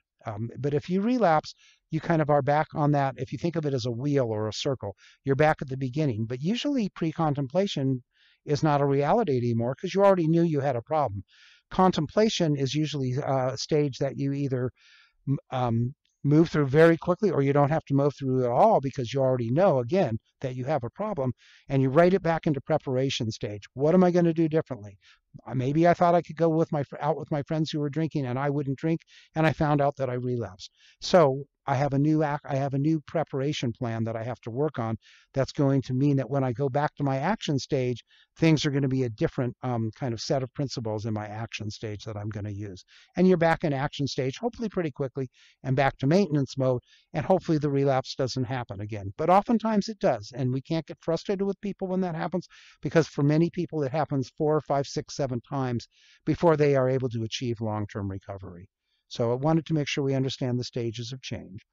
But if you relapse, you kind of are back on that. If you think of it as a wheel or a circle, you're back at the beginning. But usually pre-contemplation is not a reality anymore because you already knew you had a problem. Contemplation is usually a stage that you either move through very quickly or you don't have to move through at all because you already know, again, that you have a problem, and you write it back into preparation stage. What am I going to do differently? Maybe I thought I could go out with my friends who were drinking and I wouldn't drink, and I found out that I relapsed. So I have a new preparation plan that I have to work on. That's going to mean that when I go back to my action stage, things are going to be a different kind of set of principles in my action stage that I'm going to use. And you're back in action stage, hopefully pretty quickly, and back to maintenance mode, and hopefully the relapse doesn't happen again. But oftentimes it does, and we can't get frustrated with people when that happens, because for many people it happens 4, 5, 6, 7 times before they are able to achieve long-term recovery. So I wanted to make sure we understand the stages of change.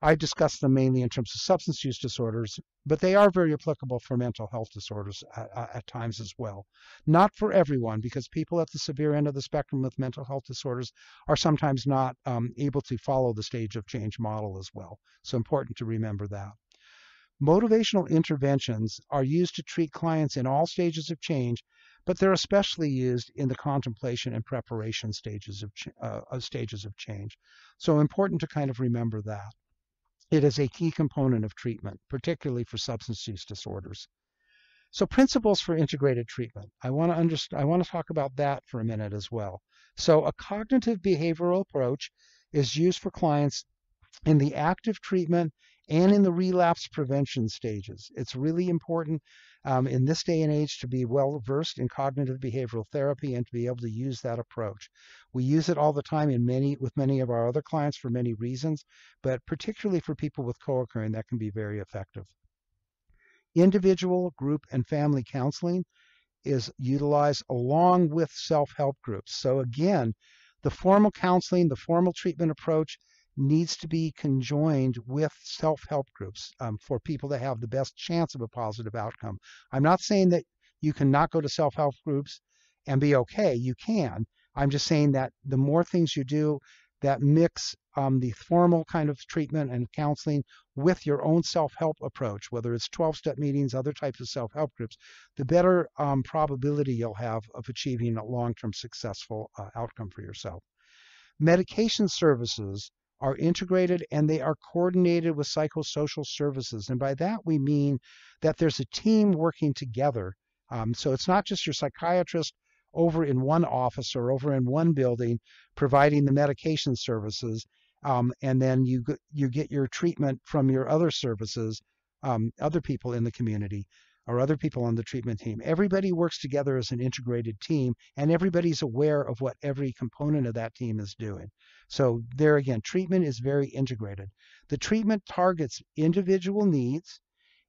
I discussed them mainly in terms of substance use disorders, but they are very applicable for mental health disorders at times as well. Not for everyone, because people at the severe end of the spectrum with mental health disorders are sometimes not able to follow the stage of change model as well. So important to remember that. Motivational interventions are used to treat clients in all stages of change, but they're especially used in the contemplation and preparation stages of change. So important to kind of remember that. It is a key component of treatment, particularly for substance use disorders. So principles for integrated treatment. I want to talk about that for a minute as well. So a cognitive behavioral approach is used for clients in the active treatment and in the relapse prevention stages. It's really important in this day and age to be well-versed in cognitive behavioral therapy and to be able to use that approach. We use it all the time in with many of our other clients for many reasons, but particularly for people with co-occurring, that can be very effective. Individual, group, and family counseling is utilized along with self-help groups. So again, the formal counseling, the formal treatment approach needs to be conjoined with self-help groups for people to have the best chance of a positive outcome. I'm not saying that you cannot go to self-help groups and be okay. You can. I'm just saying that the more things you do that mix the formal kind of treatment and counseling with your own self-help approach, whether it's 12-step meetings, other types of self-help groups, the better probability you'll have of achieving a long-term successful outcome for yourself. Medication services are integrated and they are coordinated with psychosocial services. And by that, we mean that there's a team working together. So it's not just your psychiatrist over in one office or over in one building providing the medication services, and then you get your treatment from your other services, other people in the community or other people on the treatment team. Everybody works together as an integrated team, and everybody's aware of what every component of that team is doing. So there again, treatment is very integrated. The treatment targets individual needs,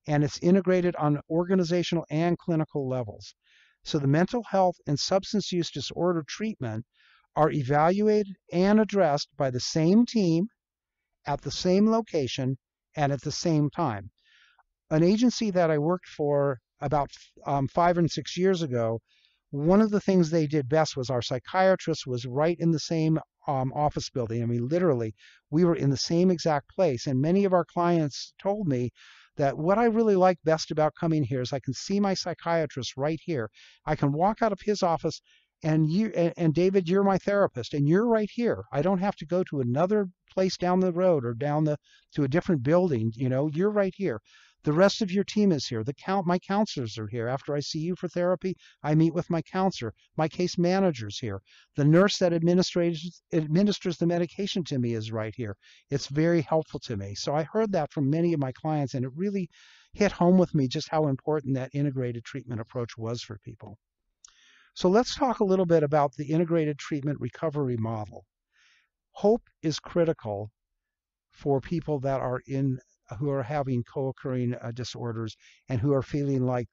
and it's integrated on organizational and clinical levels. So the mental health and substance use disorder treatment are evaluated and addressed by the same team at the same location and at the same time. An agency that I worked for about 5 and 6 years ago, one of the things they did best was our psychiatrist was right in the same office building. I mean, literally, we were in the same exact place. And many of our clients told me that what I really like best about coming here is I can see my psychiatrist right here. I can walk out of his office and David, you're my therapist and you're right here. I don't have to go to another place down the road or to a different building. You know, you're right here. The rest of your team is here. My counselors are here. After I see you for therapy, I meet with my counselor. My case manager's here. The nurse that administers the medication to me is right here. It's very helpful to me. So I heard that from many of my clients, and it really hit home with me just how important that integrated treatment approach was for people. So let's talk a little bit about the integrated treatment recovery model. Hope is critical for people that are who are having co-occurring disorders and who are feeling like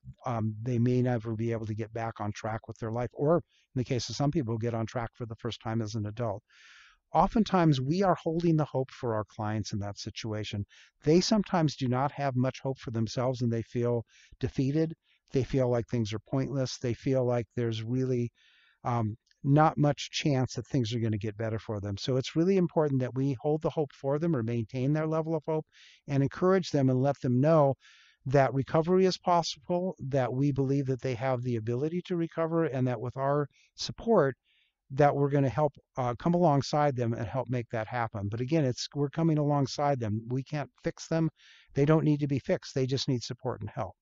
they may never be able to get back on track with their life, or in the case of some people, get on track for the first time as an adult. Oftentimes, we are holding the hope for our clients in that situation. They sometimes do not have much hope for themselves, and they feel defeated. They feel like things are pointless. They feel like there's really not much chance that things are going to get better for them. So it's really important that we hold the hope for them or maintain their level of hope and encourage them and let them know that recovery is possible, that we believe that they have the ability to recover, and that with our support, that we're going to help come alongside them and help make that happen. But again, we're coming alongside them. We can't fix them. They don't need to be fixed. They just need support and help.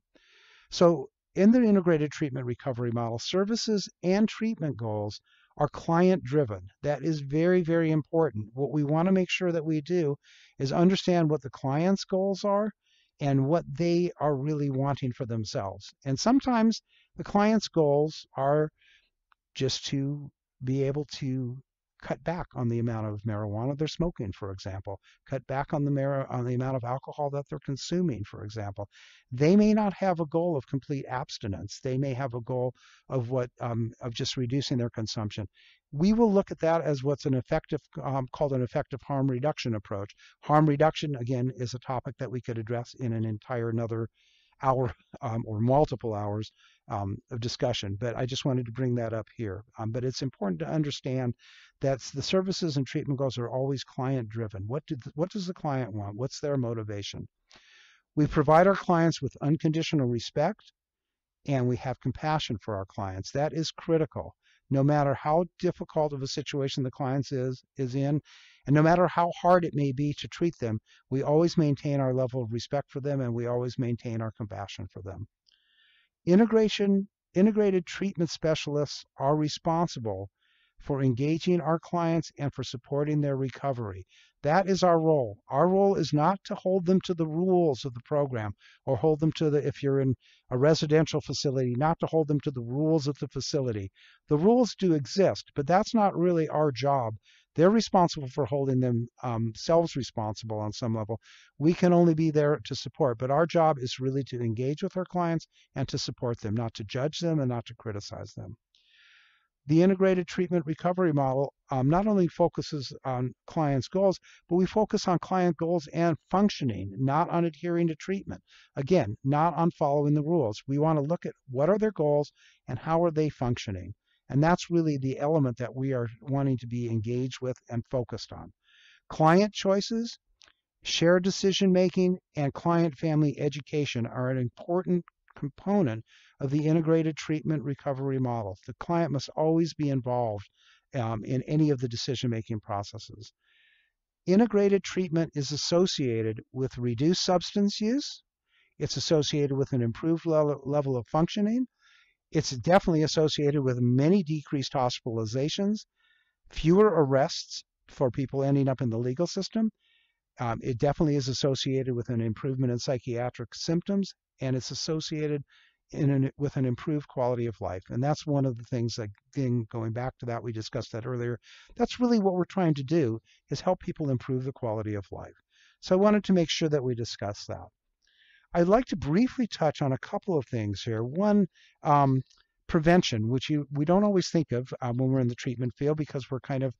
So in the integrated treatment recovery model, services and treatment goals are client-driven. That is very, very important. What we want to make sure that we do is understand what the client's goals are and what they are really wanting for themselves. And sometimes the client's goals are just to be able to cut back on the amount of marijuana they're smoking, for example, cut back on the amount of alcohol that they're consuming, for example. They may not have a goal of complete abstinence. They may have a goal of just reducing their consumption. We will look at that as what's an effective, called an effective harm reduction approach. Harm reduction, again, is a topic that we could address in an entire another hour or multiple hours of discussion, but I just wanted to bring that up here. But it's important to understand that the services and treatment goals are always client-driven. What does the client want? What's their motivation? We provide our clients with unconditional respect, and we have compassion for our clients. That is critical. No matter how difficult of a situation the client is in, and no matter how hard it may be to treat them, we always maintain our level of respect for them, and we always maintain our compassion for them. Integrated treatment specialists are responsible for engaging our clients and for supporting their recovery. That is our role. Our role is not to hold them to the rules of the program or hold them to the, if you're in a residential facility, not to hold them to the rules of the facility. The rules do exist, but that's not really our job. They're responsible for holding themselves responsible on some level. We can only be there to support, but our job is really to engage with our clients and to support them, not to judge them and not to criticize them. The integrated treatment recovery model not only focuses on clients' goals, but we focus on client goals and functioning, not on adhering to treatment. Again, not on following the rules. We want to look at what are their goals and how are they functioning. And that's really the element that we are wanting to be engaged with and focused on. Client choices, shared decision-making, and client-family education are an important component of the integrated treatment recovery model. The client must always be involved in any of the decision-making processes. Integrated treatment is associated with reduced substance use. It's associated with an improved level of functioning. It's definitely associated with many decreased hospitalizations, fewer arrests for people ending up in the legal system. It definitely is associated with an improvement in psychiatric symptoms, and it's associated with an improved quality of life. And that's one of the things that, again, going back to that, we discussed that earlier, that's really what we're trying to do, is help people improve the quality of life. So I wanted to make sure that we discuss that. I'd like to briefly touch on a couple of things here. One, prevention, which we don't always think of when we're in the treatment field, because we're kind of,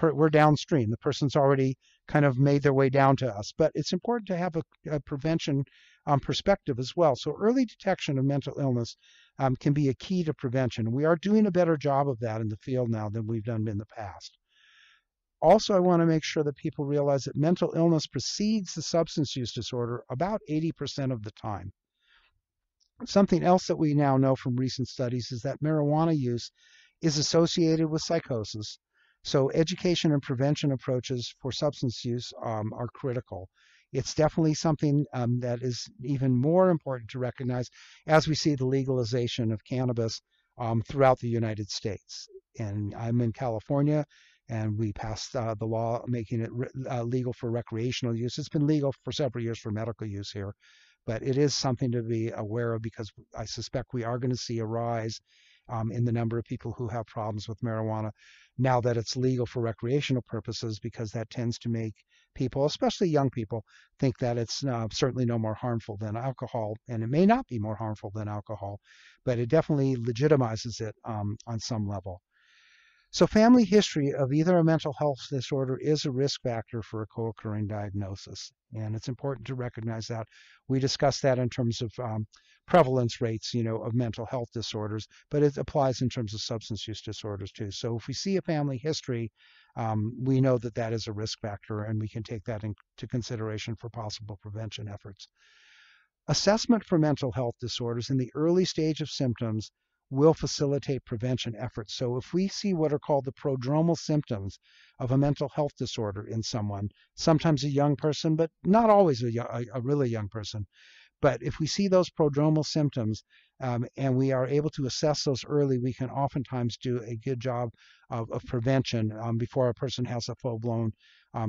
we're downstream. The person's already kind of made their way down to us, but it's important to have a prevention perspective as well. So early detection of mental illness can be a key to prevention. We are doing a better job of that in the field now than we've done in the past. Also, I want to make sure that people realize that mental illness precedes the substance use disorder about 80% of the time. Something else that we now know from recent studies is that marijuana use is associated with psychosis. So education and prevention approaches for substance use are critical. It's definitely something that is even more important to recognize as we see the legalization of cannabis throughout the United States. And I'm in California, and we passed the law making it legal for recreational use. It's been legal for several years for medical use here, but it is something to be aware of, because I suspect we are going to see a rise in the number of people who have problems with marijuana now that it's legal for recreational purposes, because that tends to make people, especially young people, think that it's certainly no more harmful than alcohol, and it may not be more harmful than alcohol, but it definitely legitimizes it on some level. So family history of either a mental health disorder is a risk factor for a co-occurring diagnosis, and it's important to recognize that. We discussed that in terms of prevalence rates, you know, of mental health disorders, but it applies in terms of substance use disorders too. So if we see a family history, we know that that is a risk factor, and we can take that into consideration for possible prevention efforts. Assessment for mental health disorders in the early stage of symptoms will facilitate prevention efforts. So if we see what are called the prodromal symptoms of a mental health disorder in someone, sometimes a young person, but not always a really young person, but if we see those prodromal symptoms and we are able to assess those early, we can oftentimes do a good job of prevention before a person has a full-blown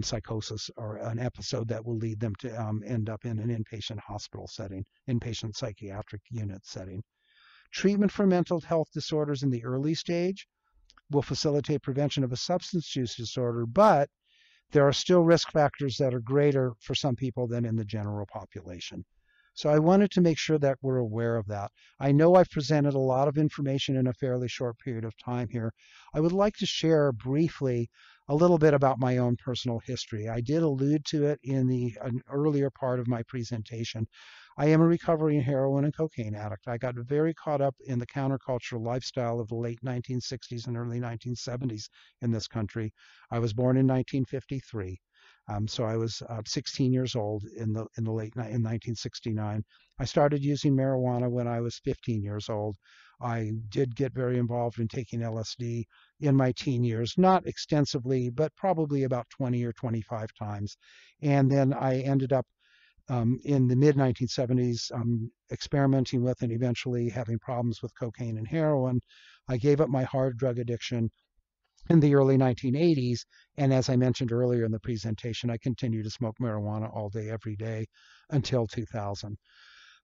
psychosis or an episode that will lead them to end up in an inpatient hospital setting, inpatient psychiatric unit setting. Treatment for mental health disorders in the early stage will facilitate prevention of a substance use disorder, but there are still risk factors that are greater for some people than in the general population. So I wanted to make sure that we're aware of that. I know I've presented a lot of information in a fairly short period of time here. I would like to share briefly a little bit about my own personal history. I did allude to it in an earlier part of my presentation. I am a recovering heroin and cocaine addict. I got very caught up in the countercultural lifestyle of the late 1960s and early 1970s in this country. I was born in 1953, so I was 16 years old in 1969. I started using marijuana when I was 15 years old. I did get very involved in taking LSD in my teen years, not extensively, but probably about 20 or 25 times. And then I ended up in the mid-1970s, experimenting with and eventually having problems with cocaine and heroin. I gave up my hard drug addiction in the early 1980s. And as I mentioned earlier in the presentation, I continued to smoke marijuana all day, every day until 2000.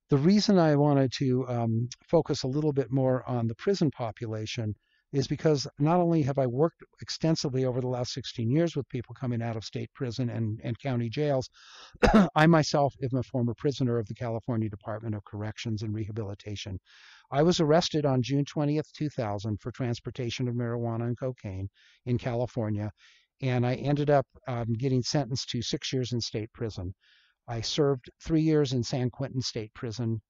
The reason I wanted to focus a little bit more on the prison population is because not only have I worked extensively over the last 16 years with people coming out of state prison and county jails, I myself am a former prisoner of the California Department of Corrections and Rehabilitation. I was arrested on June 20th, 2000 for transportation of marijuana and cocaine in California, and I ended up getting sentenced to 6 years in state prison. I served 3 years in San Quentin State Prison,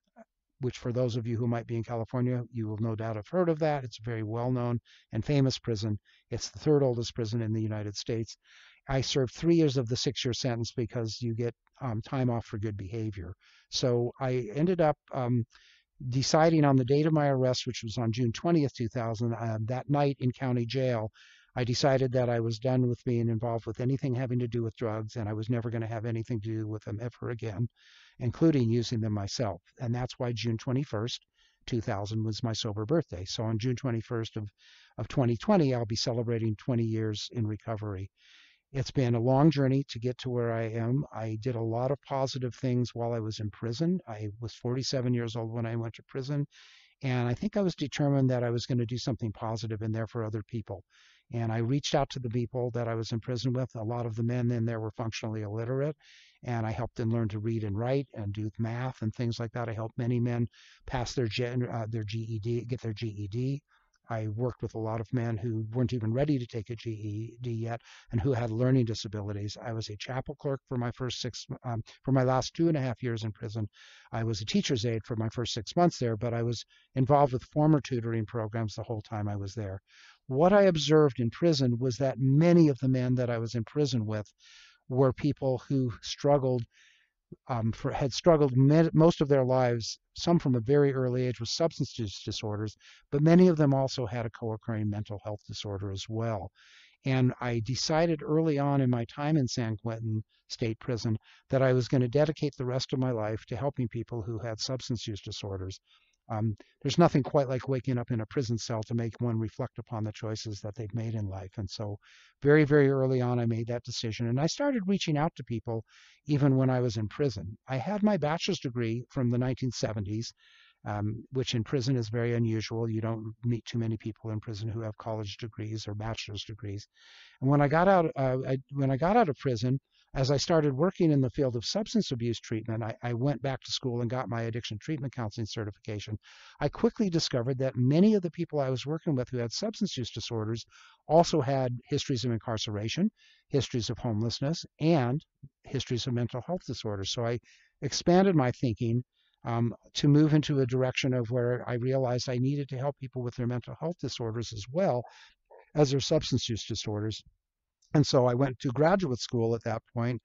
which for those of you who might be in California, you will no doubt have heard of that. It's a very well-known and famous prison. It's the third oldest prison in the United States. I served 3 years of the six-year sentence because you get time off for good behavior. So I ended up deciding on the date of my arrest, which was on June 20th, 2000, that night in county jail, I decided that I was done with being involved with anything having to do with drugs, and I was never going to have anything to do with them ever again, including using them myself. And that's why June 21st, 2000 was my sober birthday. So on June 21st of 2020, I'll be celebrating 20 years in recovery. It's been a long journey to get to where I am. I did a lot of positive things while I was in prison. I was 47 years old when I went to prison, and I think I was determined that I was going to do something positive in there for other people. And I reached out to the people that I was in prison with. A lot of the men in there were functionally illiterate, and I helped them learn to read and write and do math and things like that. I helped many men pass their GED, get their GED. I worked with a lot of men who weren't even ready to take a GED yet and who had learning disabilities. I was a chapel clerk for my last 2.5 years in prison. I was a teacher's aide for my first 6 months there, but I was involved with former tutoring programs the whole time I was there. What I observed in prison was that many of the men that I was in prison with were people who struggled had struggled most of their lives, some from a very early age with substance use disorders, but many of them also had a co-occurring mental health disorder as well. And I decided early on in my time in San Quentin State Prison that I was going to dedicate the rest of my life to helping people who had substance use disorders. There's nothing quite like waking up in a prison cell to make one reflect upon the choices that they've made in life. And so very, very early on, I made that decision. And I started reaching out to people even when I was in prison. I had my bachelor's degree from the 1970s, which in prison is very unusual. You don't meet too many people in prison who have college degrees or bachelor's degrees. And when I got out, of prison, as I started working in the field of substance abuse treatment, I went back to school and got my addiction treatment counseling certification. I quickly discovered that many of the people I was working with who had substance use disorders also had histories of incarceration, histories of homelessness, and histories of mental health disorders. So I expanded my thinking to move into a direction of where I realized I needed to help people with their mental health disorders as well as their substance use disorders. And so I went to graduate school at that point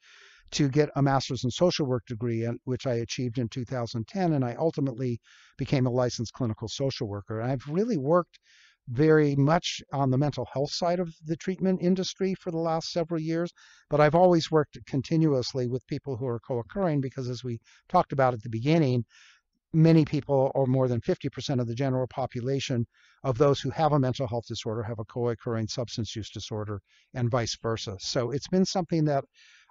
to get a master's in social work degree, which I achieved in 2010, and I ultimately became a licensed clinical social worker. And I've really worked very much on the mental health side of the treatment industry for the last several years, but I've always worked continuously with people who are co-occurring because, as we talked about at the beginning, many people, or more than 50% of the general population of those who have a mental health disorder, have a co-occurring substance use disorder, and vice versa. So it's been something that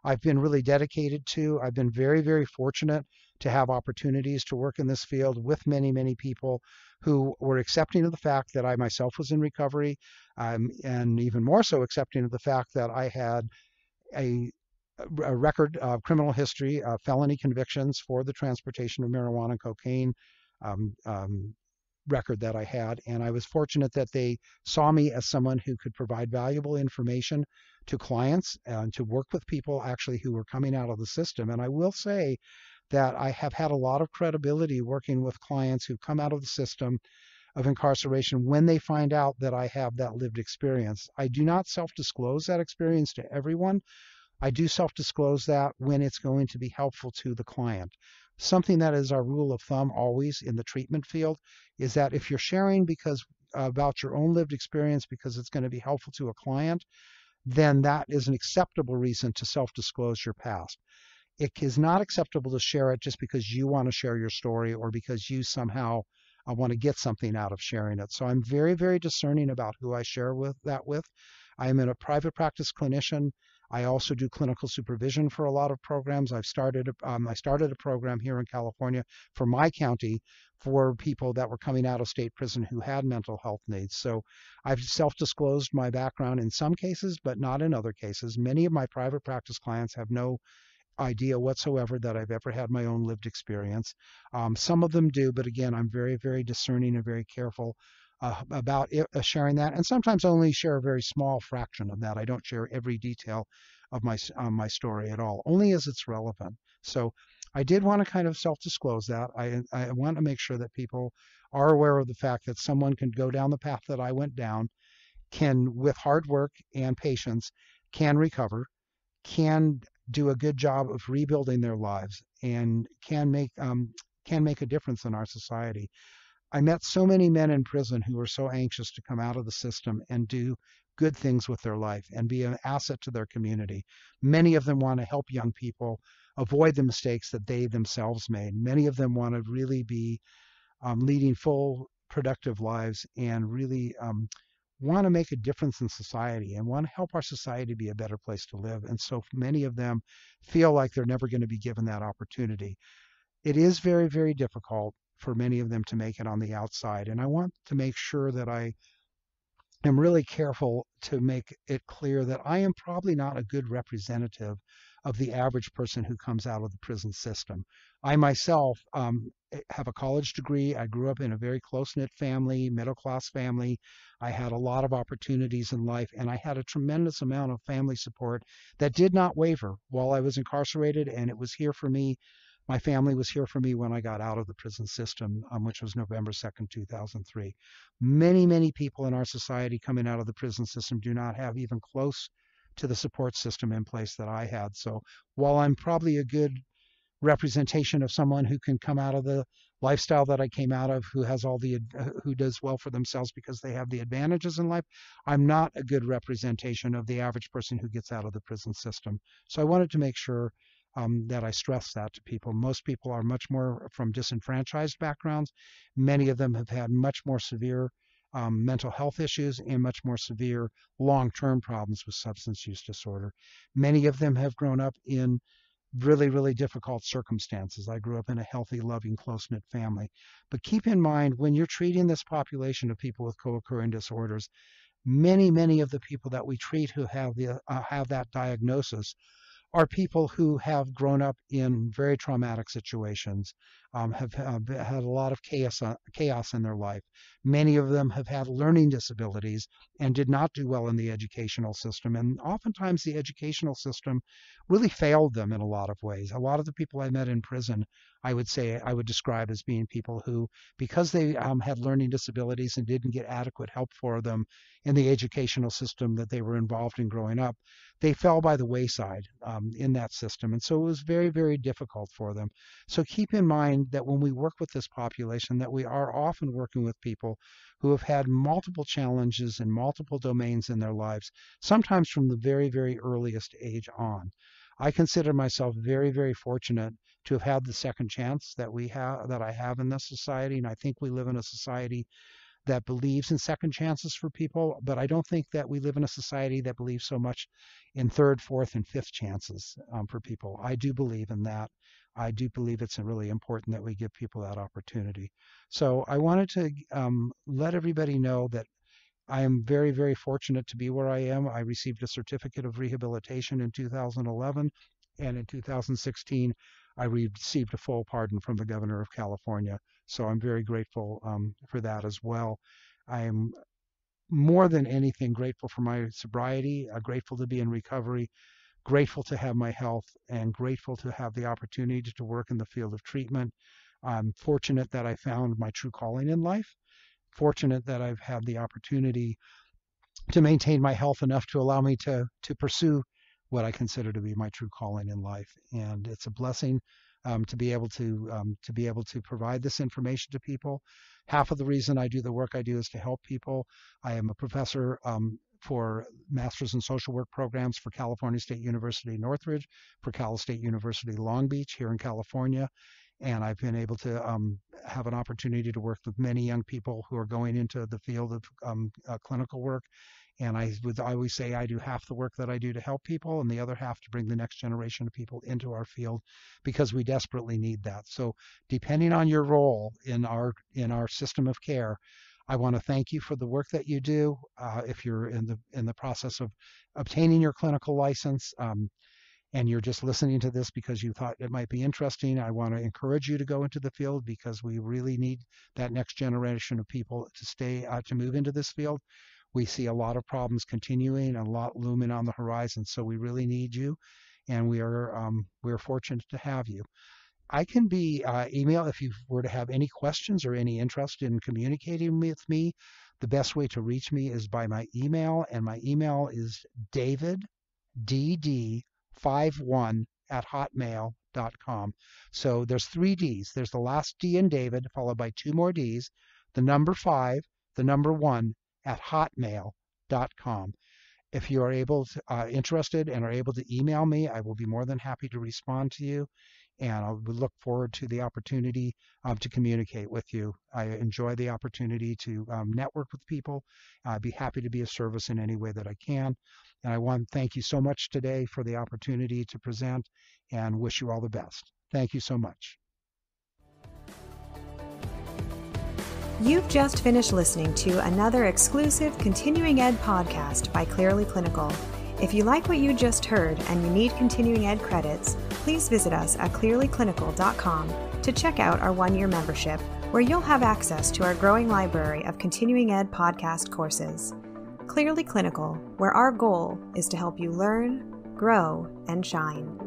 I've been really dedicated to. I've been very, very fortunate to have opportunities to work in this field with many, many people who were accepting of the fact that I myself was in recovery, and even more so accepting of the fact that I had a record of criminal history, felony convictions for the transportation of marijuana and cocaine record that I had. And I was fortunate that they saw me as someone who could provide valuable information to clients and to work with people actually who were coming out of the system. And I will say that I have had a lot of credibility working with clients who come out of the system of incarceration when they find out that I have that lived experience. I do not self-disclose that experience to everyone. I do self-disclose that when it's going to be helpful to the client. Something that is our rule of thumb always in the treatment field is that if you're sharing because about your own lived experience because it's going to be helpful to a client, then that is an acceptable reason to self-disclose your past. It is not acceptable to share it just because you want to share your story or because you somehow I want to get something out of sharing it. So I'm very, very discerning about who I share that with. I am in a private practice clinician. I also do clinical supervision for a lot of programs. I started a program here in California for my county for people that were coming out of state prison who had mental health needs. So I've self-disclosed my background in some cases, but not in other cases. Many of my private practice clients have no idea whatsoever that I've ever had my own lived experience. Some of them do, but again, I'm very, very discerning and very careful about it, sharing that, and sometimes only share a very small fraction of that. I don't share every detail of my story at all, only as it's relevant. So I did want to kind of self-disclose that. I want to make sure that people are aware of the fact that someone can go down the path that I went down, can, with hard work and patience, can recover, can do a good job of rebuilding their lives, and can make a difference in our society. I met so many men in prison who were so anxious to come out of the system and do good things with their life and be an asset to their community. Many of them want to help young people avoid the mistakes that they themselves made. Many of them want to really be leading full, productive lives and really want to make a difference in society and want to help our society be a better place to live. And so many of them feel like they're never going to be given that opportunity. It is very, very difficult for many of them to make it on the outside. And I want to make sure that I am really careful to make it clear that I am probably not a good representative of the average person who comes out of the prison system. I myself have a college degree. I grew up in a very close-knit family, middle-class family. I had a lot of opportunities in life, and I had a tremendous amount of family support that did not waver while I was incarcerated, and it was here for me. My family was here for me when I got out of the prison system, which was November 2nd, 2003. Many, many people in our society coming out of the prison system do not have even close to the support system in place that I had. So while I'm probably a good representation of someone who can come out of the lifestyle that I came out of, who does well for themselves because they have the advantages in life, I'm not a good representation of the average person who gets out of the prison system. So I wanted to make sure that I stress that to people. Most people are much more from disenfranchised backgrounds. Many of them have had much more severe mental health issues and much more severe long-term problems with substance use disorder. Many of them have grown up in really, really difficult circumstances. I grew up in a healthy, loving, close-knit family. But keep in mind, when you're treating this population of people with co-occurring disorders, many, many of the people that we treat who have that diagnosis are people who have grown up in very traumatic situations, have had a lot of chaos in their life. Many of them have had learning disabilities and did not do well in the educational system. And oftentimes the educational system really failed them in a lot of ways. A lot of the people I met in prison, I would describe as being people who, because they had learning disabilities and didn't get adequate help for them in the educational system that they were involved in growing up, they fell by the wayside in that system. And so it was very, very difficult for them. So keep in mind that when we work with this population, that we are often working with people who have had multiple challenges in multiple domains in their lives, sometimes from the very, very earliest age on. I consider myself very, very fortunate to have had the second chance that I have in this society. And I think we live in a society that believes in second chances for people, but I don't think that we live in a society that believes so much in third, fourth, and fifth chances for people. I do believe in that. I do believe it's really important that we give people that opportunity. So I wanted to let everybody know that I am very, very fortunate to be where I am. I received a certificate of rehabilitation in 2011, and in 2016, I received a full pardon from the governor of California. So I'm very grateful for that as well. I am more than anything grateful for my sobriety, grateful to be in recovery, grateful to have my health, and grateful to have the opportunity to work in the field of treatment. I'm fortunate that I found my true calling in life, fortunate that I've had the opportunity to maintain my health enough to allow me to pursue what I consider to be my true calling in life. And it's a blessing to be able to provide this information to people. Half of the reason I do the work I do is to help people. I am a professor for Master's in Social Work programs for California State University Northridge, for Cal State University Long Beach here in California. And I've been able to have an opportunity to work with many young people who are going into the field of clinical work. And I would always say I do half the work that I do to help people and the other half to bring the next generation of people into our field, because we desperately need that. So depending on your role in our system of care, I want to thank you for the work that you do. If you're in the process of obtaining your clinical license, and you're just listening to this because you thought it might be interesting, I want to encourage you to go into the field, because we really need that next generation of people to stay to move into this field. We see a lot of problems continuing, a lot looming on the horizon. So we really need you, and we're fortunate to have you. I can be emailed if you were to have any questions or any interest in communicating with me. The best way to reach me is by my email, and my email is daviddd51@hotmail.com. So there's 3 D's. There's the last D in David, followed by 2 more D's, the number 5, the number 1 at hotmail.com. If you are interested and are able to email me, I will be more than happy to respond to you. And I would look forward to the opportunity to communicate with you. I enjoy the opportunity to network with people. I'd be happy to be of service in any way that I can. And I want to thank you so much today for the opportunity to present, and wish you all the best. Thank you so much. You've just finished listening to another exclusive Continuing Ed podcast by Clearly Clinical. If you like what you just heard and you need continuing ed credits, please visit us at clearlyclinical.com to check out our 1-year membership, where you'll have access to our growing library of continuing ed podcast courses. Clearly Clinical, where our goal is to help you learn, grow, and shine.